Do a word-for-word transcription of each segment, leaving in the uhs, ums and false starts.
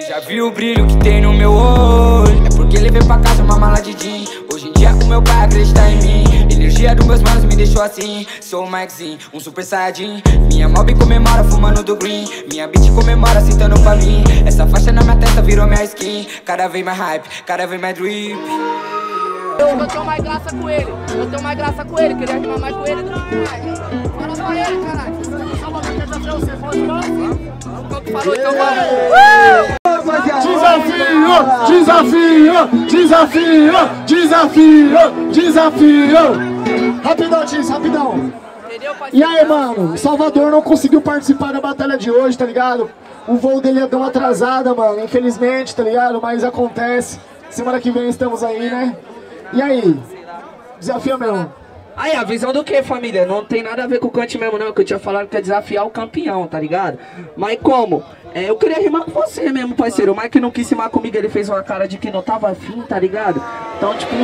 Você já viu o brilho que tem no meu olho? É porque levei pra casa uma mala de jean. Hoje em dia o meu pai acredita em mim. Energia dos meus manos me deixou assim. Sou o Mike Zin, um super saiyajin. Minha mob comemora fumando do green. Minha beat comemora sentando pra mim. Essa faixa na minha testa virou minha skin. Cada vez mais hype, cada vez mais drip. Eu tenho mais graça com ele, eu tenho mais graça com ele. Queria rimar mais com ele do que mais. Fala pra ele, caralho. Só uma coisa pra você, pode não? O que falou, então vai. Desafio, desafio, desafio, desafio. Rapidão, Tiz, rapidão. E aí, mano, Salvador não conseguiu participar da batalha de hoje, tá ligado? O voo dele é tão atrasado, mano, infelizmente, tá ligado? Mas acontece, semana que vem estamos aí, né? E aí, desafio mesmo. Aí, a visão do que, família? Não tem nada a ver com o Kant mesmo, não, que eu tinha falado que é desafiar o campeão, tá ligado? Mas como? É, eu queria rimar com você mesmo, parceiro. O Mike não quis rimar comigo, ele fez uma cara de que não tava afim, tá ligado? Então, tipo...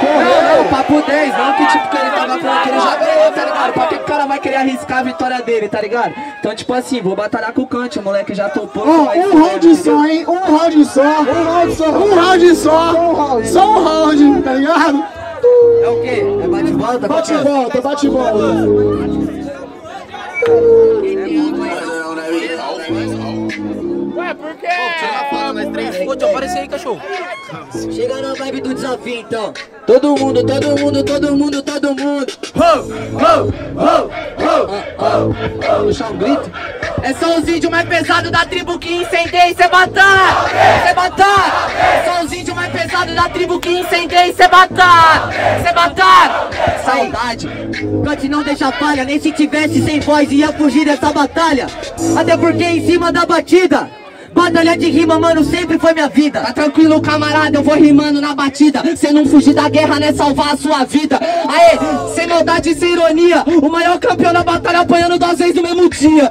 Correu. Não, não, papo dez, não que tipo que ele tava falando que ele já ganhou, tá ligado? Pra que o cara vai querer arriscar a vitória dele, tá ligado? Então, tipo assim, vou batalhar com o Kant, o moleque já topou. Oh, um isso, round né, só, hein? Um round só. Um round só. Um round só. Um round. Só um round, tá ligado? É o quê? É bate volta? Bate volta, bate volta. Ué, por quê? Pô, aparece aí, cachorro. Chega na vibe do desafio, então. Todo mundo, todo mundo, todo mundo, todo mundo. Deixar um grito. É só os índios mais pesados da tribo que incendeia e cê matar. Cê matar. É só os índios mais pesados da tribo que incendeia e cê matar. Cê matar. Saudade. Kant não deixa falha, nem se tivesse sem voz ia fugir dessa batalha. Até porque em cima da batida, batalha de rima, mano, sempre foi minha vida. Tá tranquilo, camarada, eu vou rimando na batida. Cê não fugir da guerra, né, salvar a sua vida. Aê, sem maldade e sem ironia, o maior campeão da batalha apanhando duas vezes no mesmo dia.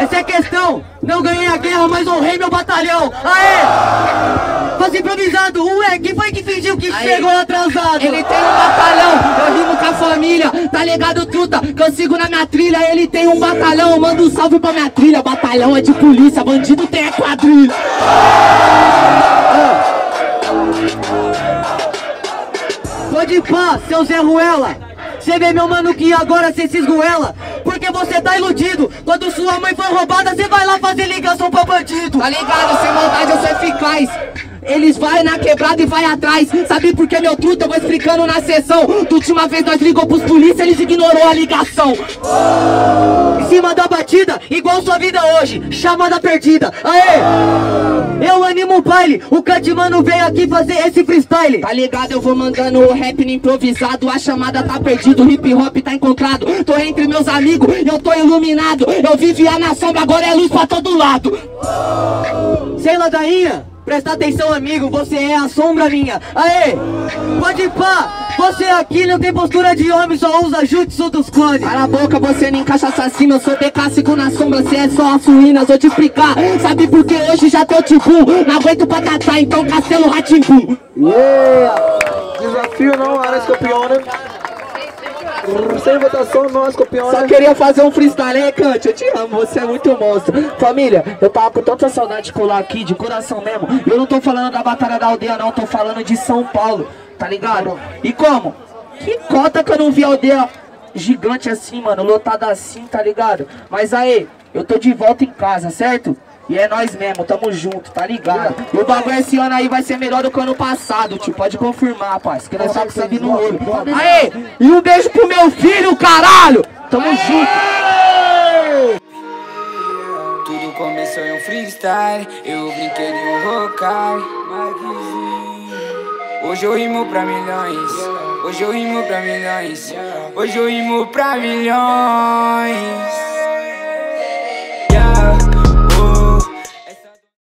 Essa é a questão, não ganhei a guerra, mas honrei meu batalhão. Aê, faz improvisado, ué, quem foi que fingiu que aê, chegou atrasado? Ele tem um batalhão, eu rimo com a família. Tá ligado, truta, que eu sigo na minha trilha. Ele tem um batalhão, eu mando um salve pra minha trilha. Batalhão é de polícia, bandido tem a quadrilha. Pode pá, seu Zé Ruela. Cê vê meu mano que agora cê se esgoela. Porque você tá iludido. Quando sua mãe foi roubada, cê vai lá fazer ligação pra bandido. Tá ligado, sem maldade eu sou eficaz. Eles vai na quebrada e vai atrás. Sabe por que, meu truta? Eu vou explicando na sessão. Da última vez nós ligou pros polícia, eles ignorou a ligação. Em cima da batida, igual sua vida hoje, chamada perdida. Aê! Eu animo o baile, o Kant mano veio aqui fazer esse freestyle. Tá ligado, eu vou mandando o rap no improvisado. A chamada tá perdido, o hip hop tá encontrado. Tô entre meus amigos, eu tô iluminado. Eu vivia na sombra, agora é luz pra todo lado. Sei lá, dainha. Presta atenção, amigo, você é a sombra minha. Aê, pode pá, você aqui não tem postura de homem, só usa jutsu dos clones. Para a boca, você nem encaixa assassino, eu sou T K C na sombra, cê é só as ruínas, vou te explicar. Sabe por que hoje já tô tipo, não aguento pra catar, então castelo Rá-Tim-Bum. Yeah, desafio não, área escorpiona. Sem votação, nós, campeão. Só queria fazer um freestyle, hein, Kant? Eu te amo, você é muito monstro. Família, eu tava com tanta saudade de colar aqui, de coração mesmo. Eu não tô falando da Batalha da Aldeia, não. Eu tô falando de São Paulo, tá ligado? E como? Que cota que eu não vi a aldeia gigante assim, mano, lotada assim, tá ligado? Mas aí, eu tô de volta em casa, certo? E é nós mesmo, tamo junto, tá ligado? O bagulho esse ano aí vai ser melhor do que o ano passado, tio. Pode confirmar, parceiro, que nós só com sangue no olho. Aê! E um beijo pro meu filho, caralho! Tamo aê! Junto! Tudo começou em um freestyle, eu brinquei de um rocar. Hoje eu rimo pra milhões, hoje eu rimo pra milhões, hoje eu rimo pra milhões.